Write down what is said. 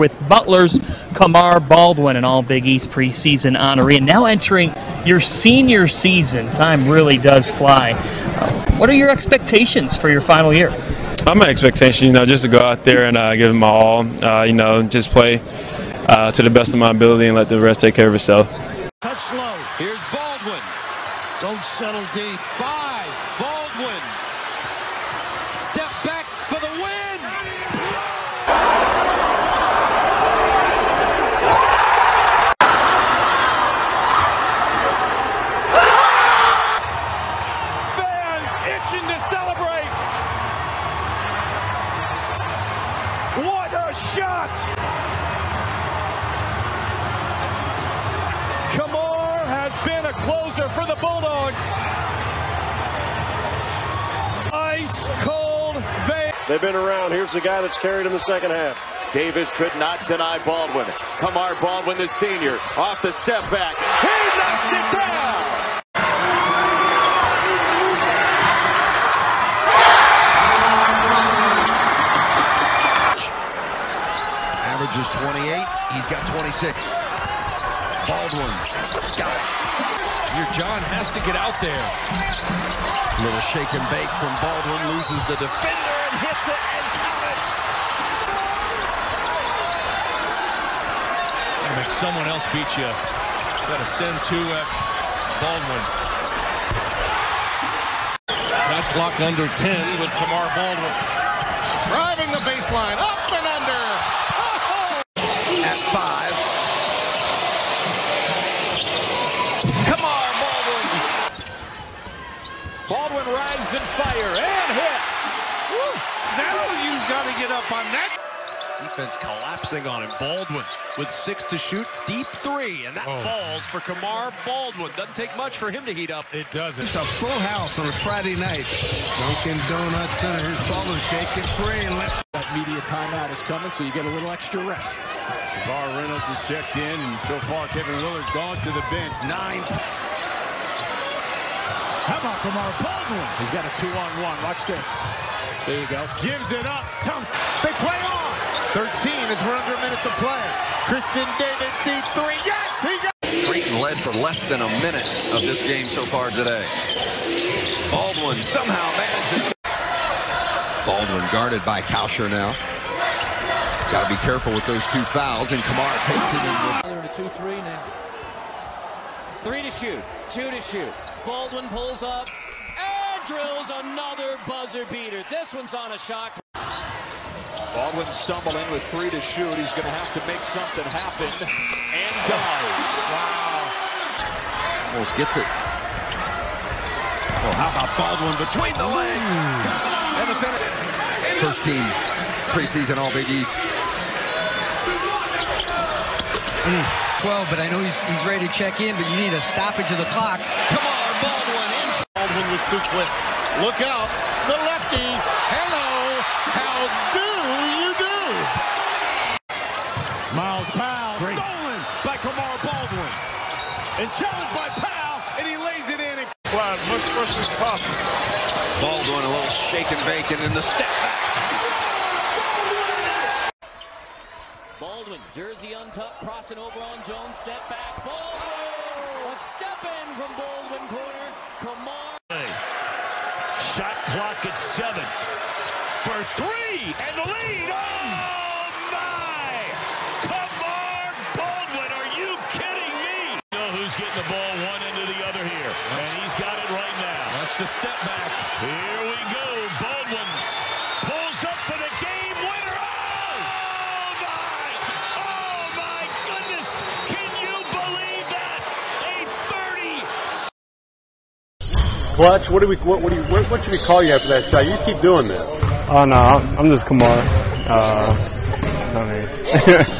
with Butler's Kamar Baldwin, an All-Big East preseason honoree, and now entering your senior season. Time really does fly. What are your expectations for your final year? My expectation, just to go out there and give it my all, just play to the best of my ability and let the rest take care of itself. Touch low. Here's Baldwin. Don't settle deep. 5. Baldwin. Step back for the win. Fans itching to celebrate. What a shot! Kamar has been a closer for the Bulldogs. Ice cold vein. They've been around. Here's the guy that's carried him the second half. Davis could not deny Baldwin. Kamar Baldwin, the senior, off the step back. He knocks it down. Averages 28. He's got 26. Baldwin got it. Your John has to get out there. Little shake and bake from Baldwin, loses the defender and hits it and counts. And if someone else beat you, gotta send two at Baldwin. That clock under 10 with Kamar Baldwin. Driving the baseline up and under. Oh! At 5. Baldwin rides and fire and hit. Woo. Now you've got to get up on that. Defense collapsing on him. Baldwin with 6 to shoot. Deep 3, and that falls for Kamar Baldwin. Doesn't take much for him to heat up. It doesn't. It's a full house on a Friday night. Dunkin' Donuts Center. Here's Baldwin shaking free. That media timeout is coming, so you get a little extra rest. Shavar Reynolds has checked in, and so far Kevin Willard's gone to the bench. 9. How about Kamar Baldwin? He's got a 2-on-1. Watch this. There you go. Gives it up. Thompson. They play on. 13 as we're under a minute to play. Kristen Davis, deep 3. Yes, he got it. Creighton led for less than a minute of this game so far today. Baldwin somehow manages. Baldwin guarded by Kauscher now. Got to be careful with those 2 fouls, and Kamar takes it in. They're in a 2-3 now. 3 to shoot, 2 to shoot. Baldwin pulls up and drills another buzzer beater. This one's on a shot. Baldwin stumbling with 3 to shoot. He's going to have to make something happen, and dies. Wow. Almost gets it. Well, how about Baldwin between the legs? And the finish. First team preseason All-Big East. 12, but I know he's ready to check in, but you need a stoppage of the clock. Kamar Baldwin in. Baldwin was too quick. Look out. The lefty. Hello. How do you do? Miles Powell. Great. Stolen by Kamar Baldwin. And challenged by Powell, and he lays it in. As much pressure as possible. Baldwin a little shaken bacon in the step back. Baldwin, jersey untucked, crossing over on Jones, step back, Baldwin, a step in from Baldwin corner, Kamar. Shot clock at 7 for 3, and the lead, oh my, Kamar Baldwin, are you kidding me? You know who's getting the ball one end to the other here, and he's got it right now. That's the step back. Here we go, Baldwin pulls up for the game winner. Clutch. What should we call you after that shot? You just keep doing this. Oh no, I'm just Kamar. I mean.